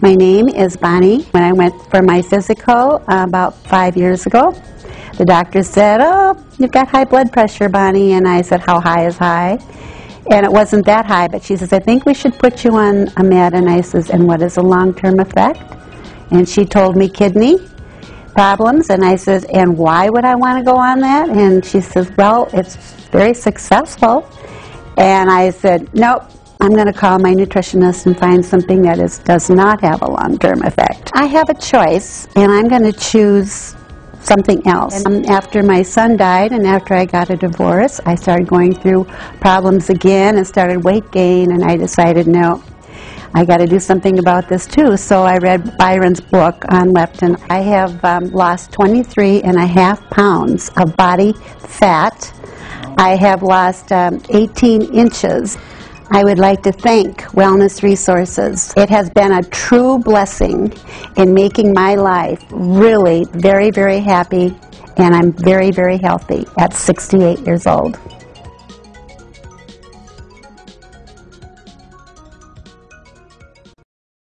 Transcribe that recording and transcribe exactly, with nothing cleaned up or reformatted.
My name is Bonnie. When I went for my physical uh, about five years ago, the doctor said, "Oh, you've got high blood pressure, Bonnie." And I said, "How high is high?" And it wasn't that high, but she says, "I think we should put you on a med." And I says, "And what is the long-term effect?" And she told me kidney problems. And I says, "And why would I want to go on that?" And she says, "Well, it's very successful." And I said, "Nope. I'm going to call my nutritionist and find something that is, does not have a long-term effect." I have a choice, and I'm going to choose something else. And after my son died and after I got a divorce, I started going through problems again and started weight gain, and I decided, no, I got to do something about this too. So I read Byron's book on Leptin. I have um, lost twenty-three and a half pounds of body fat. I have lost um, eighteen inches. I would like to thank Wellness Resources. It has been a true blessing in making my life really very, very happy, and I'm very, very healthy at sixty-eight years old.